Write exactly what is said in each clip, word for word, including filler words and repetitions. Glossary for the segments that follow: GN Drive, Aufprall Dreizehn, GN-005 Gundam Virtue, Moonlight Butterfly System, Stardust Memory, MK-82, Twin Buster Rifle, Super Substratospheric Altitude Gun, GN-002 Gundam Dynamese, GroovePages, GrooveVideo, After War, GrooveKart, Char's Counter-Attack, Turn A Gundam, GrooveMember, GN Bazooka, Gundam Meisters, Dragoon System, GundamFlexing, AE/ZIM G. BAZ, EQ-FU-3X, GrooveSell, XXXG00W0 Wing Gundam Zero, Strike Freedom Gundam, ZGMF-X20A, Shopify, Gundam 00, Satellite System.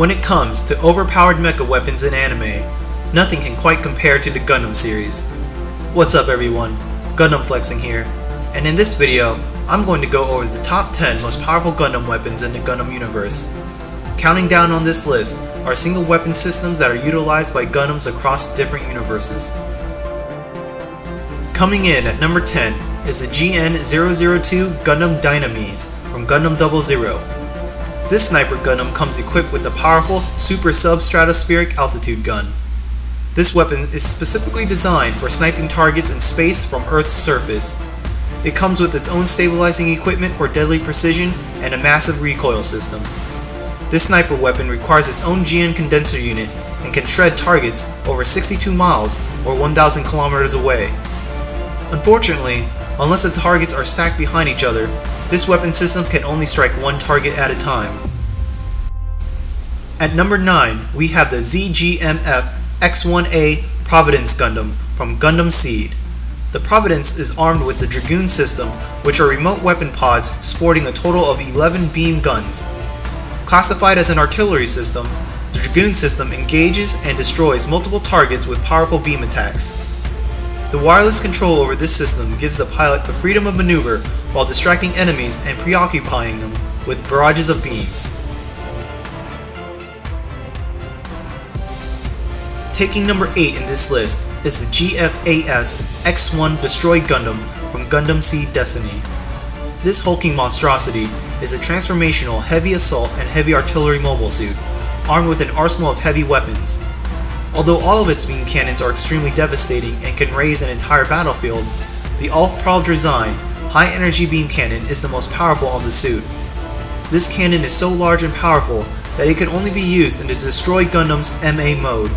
When it comes to overpowered mecha weapons in anime, nothing can quite compare to the Gundam series. What's up everyone, Gundam Flexing here, and in this video, I'm going to go over the top ten most powerful Gundam weapons in the Gundam universe. Counting down on this list are single weapon systems that are utilized by Gundams across different universes. Coming in at number ten is the G N zero zero two Gundam Dynamese from Gundam double zero. This sniper Gundam comes equipped with a powerful super substratospheric altitude gun. This weapon is specifically designed for sniping targets in space from Earth's surface. It comes with its own stabilizing equipment for deadly precision and a massive recoil system. This sniper weapon requires its own G N condenser unit and can shred targets over sixty-two miles or one thousand kilometers away. Unfortunately, unless the targets are stacked behind each other, this weapon system can only strike one target at a time. At number nine, we have the Z G M F X one A Providence Gundam from Gundam Seed. The Providence is armed with the Dragoon System, which are remote weapon pods sporting a total of eleven beam guns. Classified as an artillery system, the Dragoon System engages and destroys multiple targets with powerful beam attacks. The wireless control over this system gives the pilot the freedom of maneuver while distracting enemies and preoccupying them with barrages of beams. Taking number eight in this list is the G F A S X one Destroy Gundam from Gundam Seed Destiny. This hulking monstrosity is a transformational heavy assault and heavy artillery mobile suit, armed with an arsenal of heavy weapons. Although all of its beam cannons are extremely devastating and can raise an entire battlefield, the Aufprall Dreizehn high energy beam cannon is the most powerful of the suit. This cannon is so large and powerful that it can only be used in the Destroy Gundam's M A mode.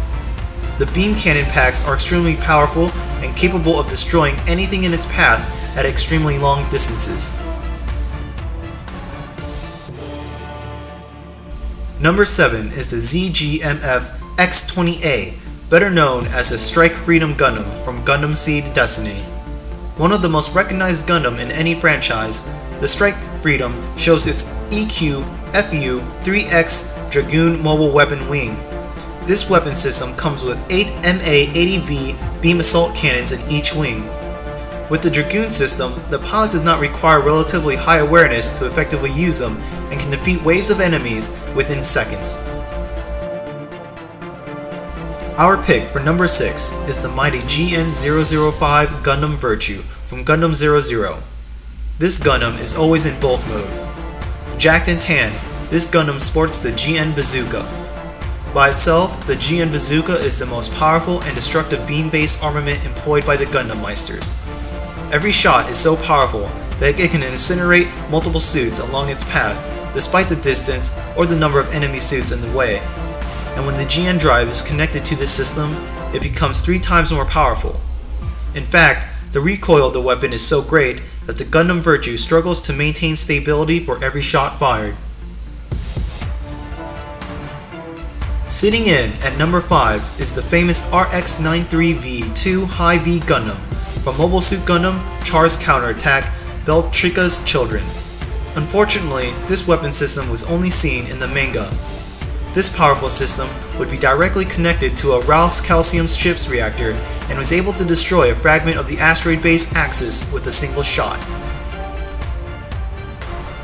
The beam cannon packs are extremely powerful and capable of destroying anything in its path at extremely long distances. Number seven is the Z G M F X twenty A, better known as the Strike Freedom Gundam from Gundam Seed Destiny. One of the most recognized Gundam in any franchise, the Strike Freedom shows its E Q F U three X Dragoon mobile weapon wing. This weapon system comes with eight M A eighty V beam assault cannons in each wing. With the Dragoon system, the pilot does not require relatively high awareness to effectively use them, and can defeat waves of enemies within seconds. Our pick for number six is the mighty G N zero zero five Gundam Virtue from Gundam zero zero. This Gundam is always in bulk mode. Jacked and tan, this Gundam sports the G N Bazooka. By itself, the G N Bazooka is the most powerful and destructive beam-based armament employed by the Gundam Meisters. Every shot is so powerful that it can incinerate multiple suits along its path, despite the distance or the number of enemy suits in the way, and when the G N Drive is connected to this system, it becomes three times more powerful. In fact, the recoil of the weapon is so great that the Gundam Virtue struggles to maintain stability for every shot fired. Sitting in at number five is the famous R X ninety-three V two High v Gundam from Mobile Suit Gundam Char's Counter-Attack Beltrica's Children. Unfortunately, this weapon system was only seen in the manga. This powerful system would be directly connected to a Rouse Calcium Chips reactor and was able to destroy a fragment of the asteroid base axis with a single shot.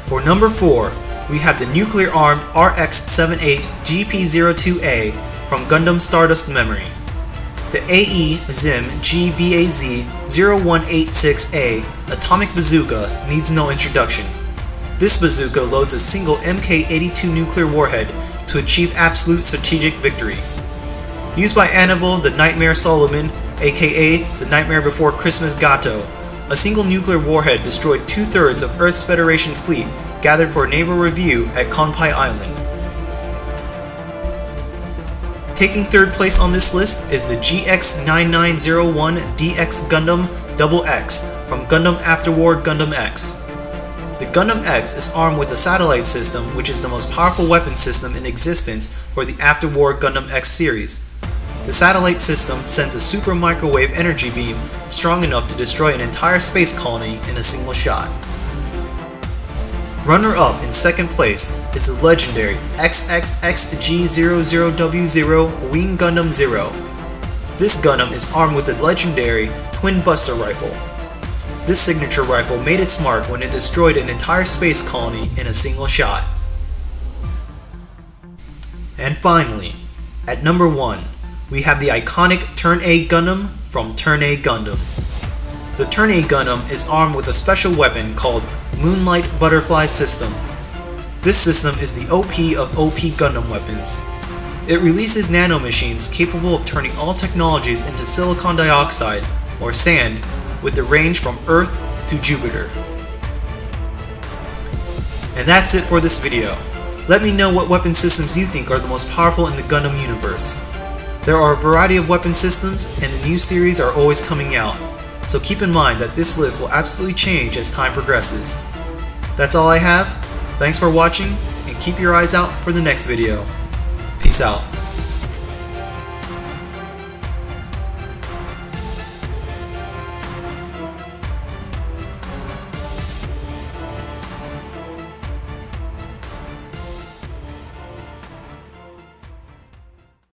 For number four, we have the nuclear-armed R X seventy-eight G P zero two A from Gundam Stardust Memory. The A E zim G B A Z zero one eight six A Atomic Bazooka needs no introduction. This bazooka loads a single M K eighty-two nuclear warhead to achieve absolute strategic victory. Used by Anavel the Nightmare Solomon, aka the Nightmare Before Christmas Gato, a single nuclear warhead destroyed two-thirds of Earth's Federation fleet gathered for naval review at Konpai Island. Taking third place on this list is the G X nine nine zero one D X Gundam X X from Gundam Afterwar Gundam X. The Gundam X is armed with a satellite system, which is the most powerful weapon system in existence for the Afterwar Gundam X series. The satellite system sends a super microwave energy beam strong enough to destroy an entire space colony in a single shot. Runner-up in second place is the legendary X X X G zero zero W zero Wing Gundam Zero. This Gundam is armed with the legendary Twin Buster Rifle. This signature rifle made its mark when it destroyed an entire space colony in a single shot. And finally, at number one, we have the iconic Turn A Gundam from Turn A Gundam. The Turn A Gundam is armed with a special weapon called Moonlight Butterfly System. This system is the O P of O P Gundam weapons. It releases nanomachines capable of turning all technologies into silicon dioxide, or sand, with a range from Earth to Jupiter. And that's it for this video. Let me know what weapon systems you think are the most powerful in the Gundam universe. There are a variety of weapon systems, and the new series are always coming out, so keep in mind that this list will absolutely change as time progresses. That's all I have. Thanks for watching, and keep your eyes out for the next video. Peace out.